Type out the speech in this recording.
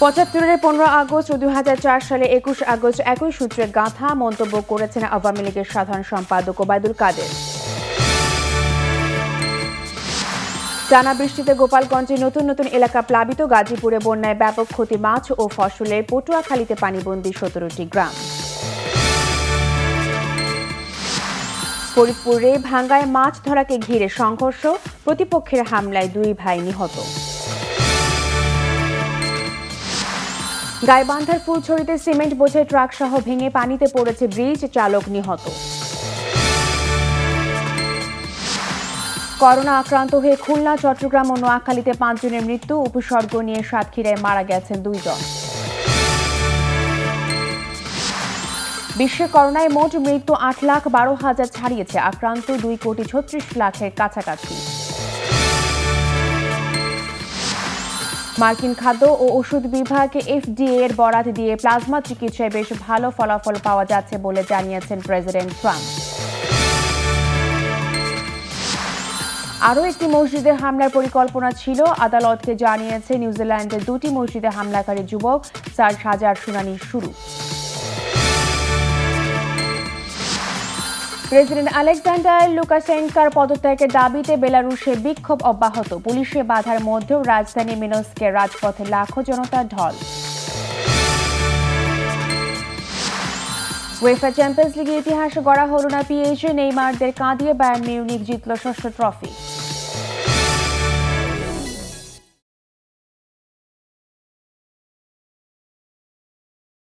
75 15 August 2004 সালে 21 August একই সূত্রে গাঁথা মন্তব্য করেছেন আওয়ামী লীগের সাধারণ সম্পাদক ওবায়দুল কাদের। টানা বৃষ্টিতে গোপালগঞ্জে নতুন নতুন এলাকা প্লাবিত, গাজীপুরে বন্যায় ব্যাপক ক্ষতি মাছ ও ফসলে, পটুয়াখালীতে পানিবন্দী 17টি গ্রাম। ফরিদপুরে ভাঙ্গায় মাছ ধরাকে ঘিরে সংঘর্ষ, প্রতিপক্ষের হামলায় 2 ভাই নিহত। গাইবান্ধার ফুলছড়িতে সিমেন্ট বোঝাই ট্রাক সহ ভেঙে পানিতে পড়েছে ব্রিজ, চালক নিহত। করোনা আক্রান্ত হয়ে খুলনা, চট্টগ্রাম ও নোয়াখালীতে 5 জনের মৃত্যু, উপসর্গ নিয়ে সাতক্ষীরায় মারা গেছেন 2 জন। বিশ্বে করোনায় মোট মৃত্যু 8,12,000 ছাড়িয়েছে, আক্রান্ত 2,36,00,000-এর কাছাকাছি। মার্কিন খাদ্য ও ওষুধ বিভাগ FDA-র বরাত দিয়ে প্লাজমা চিকিৎসায় বেশ ভালো ফলাফল পাওয়া যাচ্ছে বলে জানিয়েছেন প্রেসিডেন্ট ট্রাম্প। আরও একটি মসজিদে হামলার পরিকল্পনা ছিল, আদালতকে জানিয়েছে নিউজিল্যান্ডের 2টি মসজিদে হামলাকারী যুবক, 4 সাজার শুনানি শুরু। প্রেসিডেন্ট আলেকজান্ডার লুকাশেঙ্কার পদত্যাগের দাবিতে বেলারুশে বিক্ষোভ অব্যাহত, পুলিশে বাধার মধ্যেও রাজধানী মিনস্কে রাজপথে লাখো জনতার ঢল। উয়েফা চ্যাম্পিয়ন্স লিগের ইতিহাসে গড়া হল না PSG, নেইমারদের কাঁদিয়ে বায়ার্ন মিউনিখ জিতল 6ষ্ঠ ট্রফি।